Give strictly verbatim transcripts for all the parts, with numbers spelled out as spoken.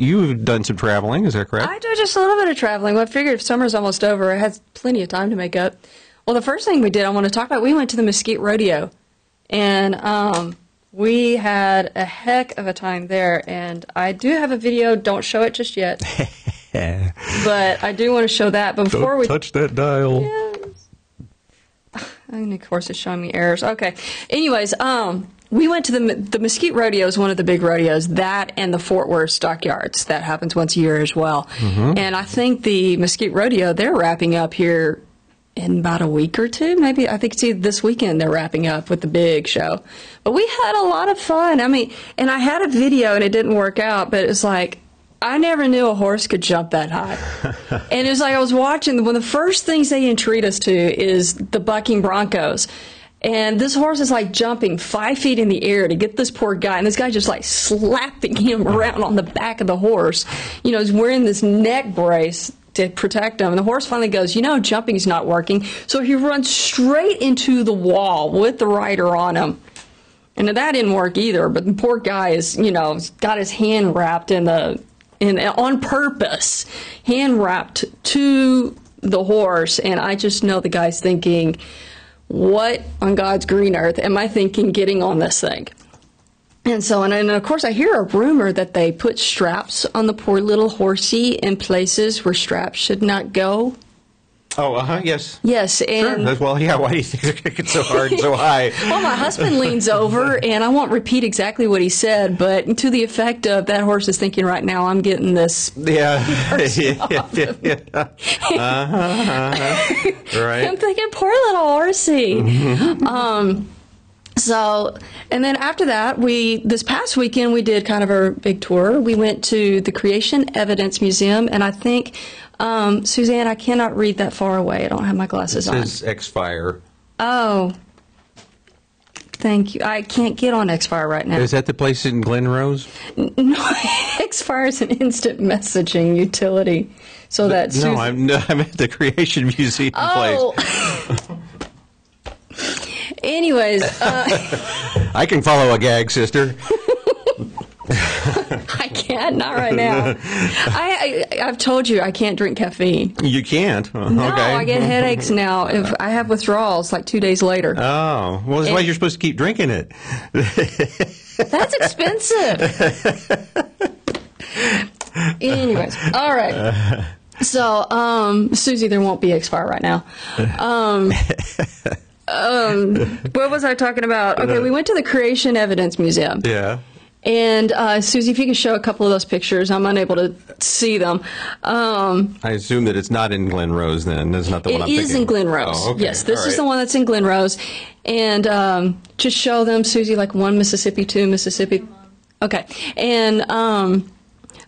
You've done some traveling, is that correct? I do just a little bit of traveling. Well, I figured if summer's almost over, I had plenty of time to make up. Well, the first thing we did I want to talk about, we went to the Mesquite Rodeo. And um, we had a heck of a time there. And I do have a video. Don't show it just yet. But I do want to show that. But before Don't we touch that dial. Yes. And, of course, it's showing me errors. Okay. Anyways, um... we went to the, the Mesquite Rodeo is one of the big rodeos, that and the Fort Worth Stockyards. That happens once a year as well. Mm-hmm. And I think the Mesquite Rodeo, they're wrapping up here in about a week or two, maybe. I think it's either this weekend they're wrapping up with the big show. But we had a lot of fun. I mean, and I had a video and it didn't work out, but it's like, I never knew a horse could jump that high. And it was like I was watching, one of the first things they entreat us to is the bucking broncos. And this horse is like jumping five feet in the air to get this poor guy. And this guy just like slapping him around on the back of the horse. You know, he's wearing this neck brace to protect him. And the horse finally goes, you know, jumping's not working. So he runs straight into the wall with the rider on him. And that didn't work either. But the poor guy is, you know, got his hand wrapped in the, in, on purpose, hand wrapped to the horse. And I just know the guy's thinking, what on God's green earth am I thinking getting on this thing? And so, and, and of course I hear a rumor that they put straps on the poor little horsey in places where straps should not go. Oh, uh-huh, yes. Yes, and... Sure. Well, yeah, why do you think they're kicking so hard and so high? Well, my husband leans over, and I won't repeat exactly what he said, but to the effect of, that horse is thinking right now, I'm getting this... Yeah. yeah, yeah, yeah. Uh-huh, uh-huh. Right. I'm thinking, poor little horsey. Mm-hmm. Um... So, and then after that, we, this past weekend, we did kind of a big tour. We went to the Creation Evidence Museum, and I think, um, Suzanne, I cannot read that far away. I don't have my glasses this on. This is X-Fire. Oh, thank you. I can't get on X-Fire right now. Is that the place in Glen Rose? No, X-Fire is an instant messaging utility. So that's No, Suz- I'm, I'm at the Creation Museum oh. place. Anyways, uh, I can follow a gag, sister. I can't, not right now. I, I I've told you I can't drink caffeine. You can't. No, okay. I get headaches now. If I have withdrawals, like two days later. Oh, well, that's and, why you're supposed to keep drinking it. That's expensive. Anyways, all right. So, um, Susie, there won't be X-Fire right now. Um. Um, what was I talking about? Okay, we went to the Creation Evidence Museum. Yeah. And, uh, Susie, if you can show a couple of those pictures. I'm unable to see them. Um, I assume that it's not in Glen Rose, then. That's not the one I'm thinking. It is in Glen Rose. Oh, okay. Yes, this All is right. the one that's in Glen Rose. And um, just show them, Susie, like one Mississippi, two Mississippi. Okay. And, um,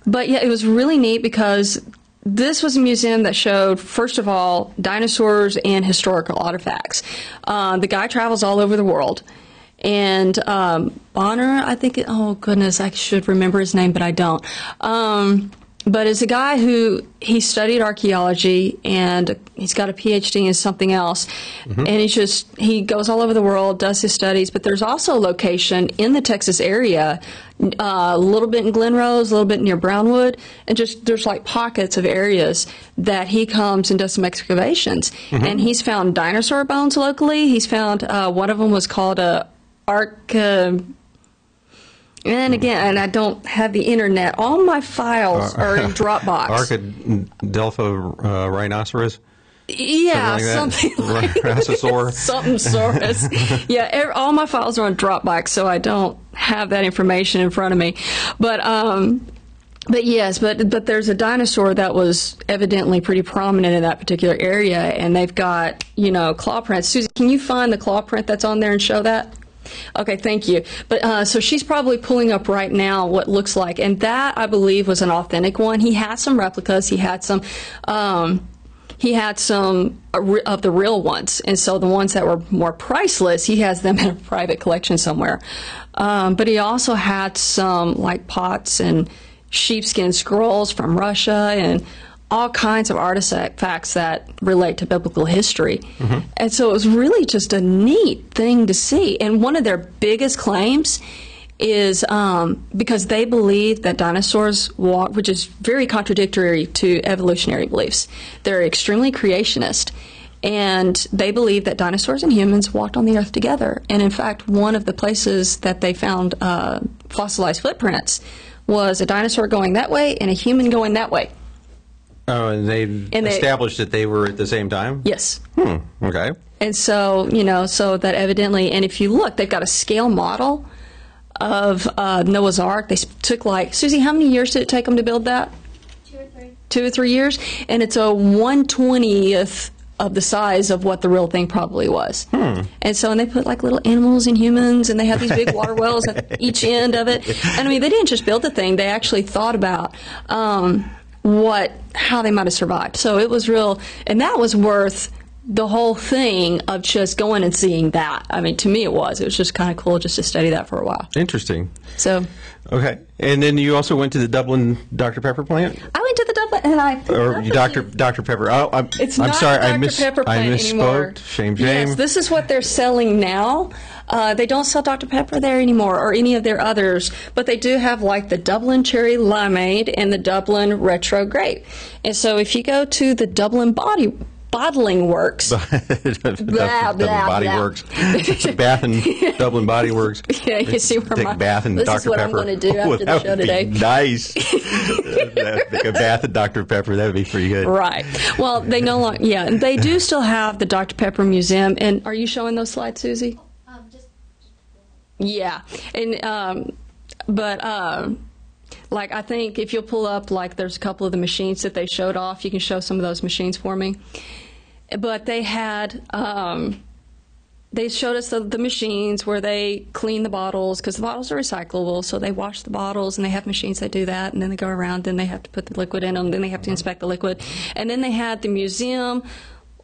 but, yeah, it was really neat because this was a museum that showed, first of all, dinosaurs and historical artifacts. Uh, the guy travels all over the world. And um, Bonner, I think, it, oh, goodness, I should remember his name, but I don't. Um, but it's a guy who, he studied archaeology, and he's got a P H D in something else. Mm-hmm. And he's just, he goes all over the world, does his studies. But there's also a location in the Texas area, Uh, a little bit in Glen Rose, a little bit near Brownwood, and just there's like pockets of areas that he comes and does some excavations. Mm-hmm. And he's found dinosaur bones locally. He's found uh, one of them was called a arc. Uh, and again, and I don't have the internet. All my files are in Dropbox. Archadelpha uh, rhinoceros. Yeah, something like that. Something like something source. Yeah, every, all my files are on Dropbox, so I don't have that information in front of me. But um, but yes, but but there's a dinosaur that was evidently pretty prominent in that particular area, and they've got, you know, claw prints. Susie, can you find the claw print that's on there and show that? Okay, thank you. But uh, so she's probably pulling up right now what looks like, and that I believe was an authentic one. He had some replicas. He had some. Um, He had some of the real ones, and so the ones that were more priceless, he has them in a private collection somewhere. Um, but he also had some, like, pots and sheepskin scrolls from Russia and all kinds of artifacts that relate to biblical history. Mm-hmm. And so it was really just a neat thing to see. And one of their biggest claims is um, because they believe that dinosaurs walk, which is very contradictory to evolutionary beliefs. They're extremely creationist, and they believe that dinosaurs and humans walked on the earth together. And in fact, one of the places that they found uh, fossilized footprints was a dinosaur going that way and a human going that way. Oh, and they and established they, that they were at the same time? Yes. Hmm, okay. And so, you know, so that evidently, and if you look, they've got a scale model of uh, Noah's Ark. They took like, Susie, how many years did it take them to build that? Two or three. Two or three years? And it's a one twentieth of the size of what the real thing probably was. Hmm. And so, and they put like little animals and humans, and they had these big water wells at each end of it. And I mean, they didn't just build the thing, they actually thought about um, what, how they might have survived. So it was real, and that was worth the whole thing of just going and seeing that. I mean, to me it was. It was just kind of cool just to study that for a while. Interesting. So. Okay. And then you also went to the Dublin Doctor Pepper plant? I went to the Dublin, and I... Or Doctor Doctor Pepper. Oh, I'm, it's I'm not sorry, Doctor I, mis Pepper plant I misspoke. Anymore. Shame, shame. Yes, this is what they're selling now. Uh, they don't sell Doctor Pepper there anymore, or any of their others, but they do have like the Dublin Cherry Limeade and the Dublin Retro Grape. And so if you go to the Dublin Body Bottling Works. blah, blah, Body blah. Works. Bath and Dublin Body Works. Yeah, you see where Take my, Bath and this Doctor is what Pepper. I'm going to do after oh, the show today. Nice. A Bath and Doctor Pepper, that would be pretty good. Right. Well, they no longer, yeah, and they do still have the Doctor Pepper Museum. And are you showing those slides, Susie? Um, just, just. Yeah. And, um, but, um, like, I think if you'll pull up, like, there's a couple of the machines that they showed off. You can show some of those machines for me. But they had, um, they showed us the, the machines where they clean the bottles, because the bottles are recyclable. So they wash the bottles, and they have machines that do that. And then they go around, then they have to put the liquid in them, then they have to inspect the liquid. And then they had the museum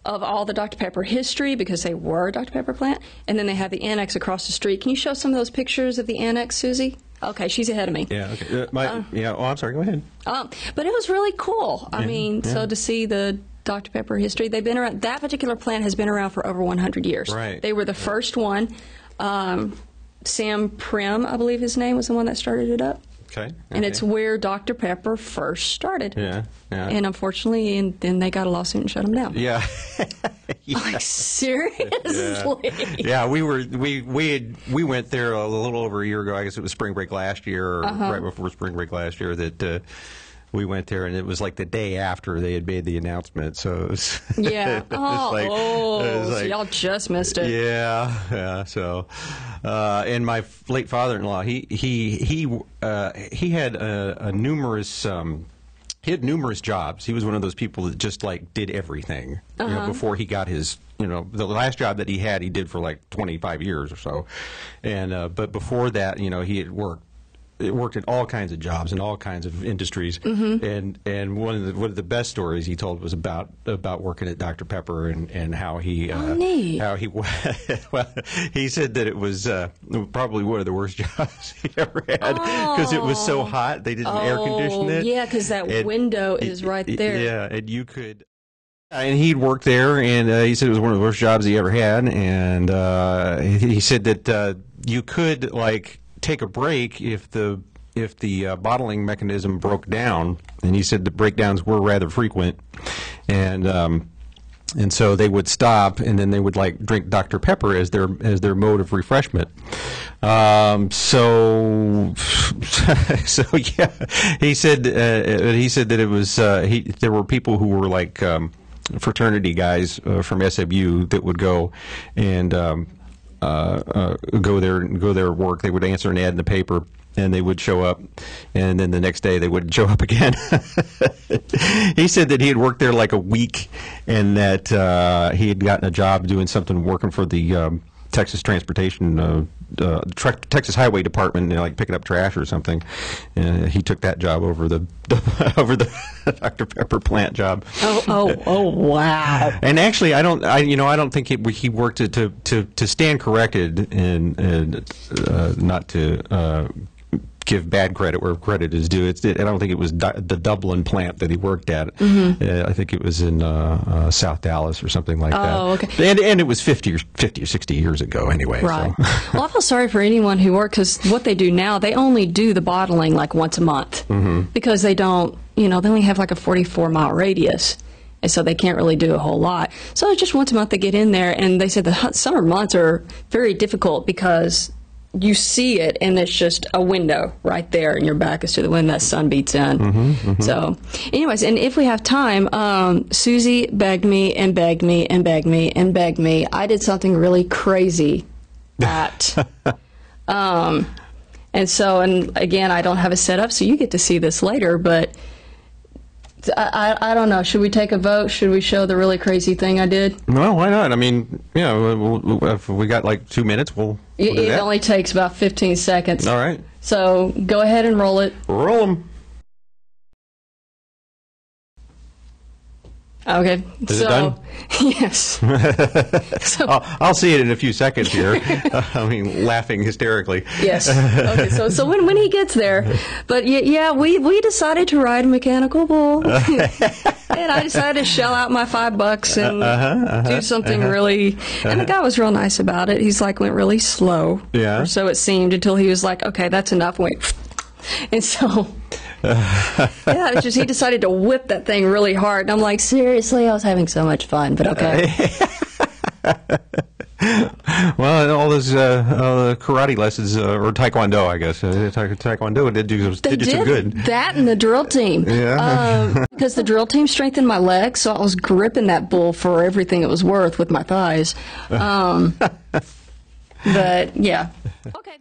of all the Doctor Pepper history, because they were a Doctor Pepper plant. And then they had the annex across the street. Can you show some of those pictures of the annex, Susie? Okay, she's ahead of me. Yeah, okay. Uh, my, uh, yeah, oh, I'm sorry, go ahead. Um, but it was really cool. I yeah, mean, yeah. so to see the Doctor Pepper history, they've been around, that particular plant has been around for over one hundred years. Right. They were the first one. Um, Sam Prim, I believe his name, was the one that started it up. Okay. And okay. It's where Doctor Pepper first started. Yeah, yeah. And unfortunately, and then they got a lawsuit and shut them down. Yeah. Yeah. Like, seriously? Yeah. yeah, we were we we had we went there a little over a year ago. I guess it was spring break last year, or uh-huh. right before spring break last year that. Uh, We went there, and it was like the day after they had made the announcement. So it was yeah, it was oh, like, oh like, so y'all just missed it. Yeah, yeah. So, uh, and my late father-in-law, he he he uh, he had a, a numerous um, he had numerous jobs. He was one of those people that just like did everything uh-huh. you know, before he got his. You know, the last job that he had, he did for like twenty-five years or so, and uh, but before that, you know, he had worked. It worked in all kinds of jobs and all kinds of industries, mm-hmm. and and one of the one of the best stories he told was about about working at Doctor Pepper and and how he uh, oh, how he well he said that it was uh, probably one of the worst jobs he ever had because oh. it was so hot they didn't oh, air condition it. Yeah, because that and, window is right there. Yeah, and you could. And he'd worked there, and uh, he said it was one of the worst jobs he ever had, and uh, he said that uh, you could like. Take a break if the if the uh, bottling mechanism broke down, and he said the breakdowns were rather frequent, and um, and so they would stop, and then they would like drink Doctor Pepper as their as their mode of refreshment. Um, so so yeah, he said uh, he said that it was uh, he there were people who were like um, fraternity guys uh, from S M U that would go and. Um, Uh, uh, go there and go there work. They would answer an ad in the paper, and they would show up, and then the next day they wouldn't show up again. He said that he had worked there like a week, and that uh, he had gotten a job doing something working for the um, Texas Transportation uh, uh, Texas Highway Department, you know, like picking up trash or something. And he took that job over the, the over the Doctor Pepper plant job. Oh, oh, oh, wow! And actually, I don't, I you know, I don't think he, he worked to to to stand corrected and and uh, not to. Uh, give bad credit where credit is due. It's, it, I don't think it was du the Dublin plant that he worked at. Mm-hmm. uh, I think it was in uh, uh, South Dallas or something like oh, that. Oh, okay. And, and it was fifty or sixty years ago anyway. Right. So. Well, I feel sorry for anyone who worked, because what they do now, they only do the bottling like once a month, mm-hmm. because they don't, you know, they only have like a forty-four mile radius. And so they can't really do a whole lot. So just once a month they get in there, and they said the summer months are very difficult because you see it, and it's just a window right there, and your back is to the window. That sun beats in. Mm-hmm, mm-hmm. So anyways, and if we have time, um, Susie begged me and begged me and begged me and begged me. I did something really crazy at... um, and so, and again, I don't have a setup, so you get to see this later, but... I, I, I don't know. Should we take a vote? Should we show the really crazy thing I did? No, why not? I mean, you know, we'll, if we got like two minutes, we'll, we'll do It that. Only takes about fifteen seconds. All right. So go ahead and roll it. Roll them. Okay. Is so, it done? Yes. So, I'll, I'll see it in a few seconds here. I mean, laughing hysterically. Yes. Okay. So, so when when he gets there, but yeah, yeah we we decided to ride a mechanical bull, and I decided to shell out my five bucks and uh, uh-huh, uh-huh, do something uh-huh, really. Uh-huh. And the guy was real nice about it. He's like, went really slow. Yeah. Or so it seemed, until he was like, okay, that's enough. Wait. And so. Yeah, it's just he decided to whip that thing really hard, and I'm like, seriously, I was having so much fun, but okay. Well, and all those uh, uh, karate lessons, uh, or taekwondo, I guess. Uh, ta taekwondo did do some, did did some good. That and the drill team. Yeah. Because um, the drill team strengthened my legs, so I was gripping that bull for everything it was worth with my thighs. Um, but, yeah. Okay.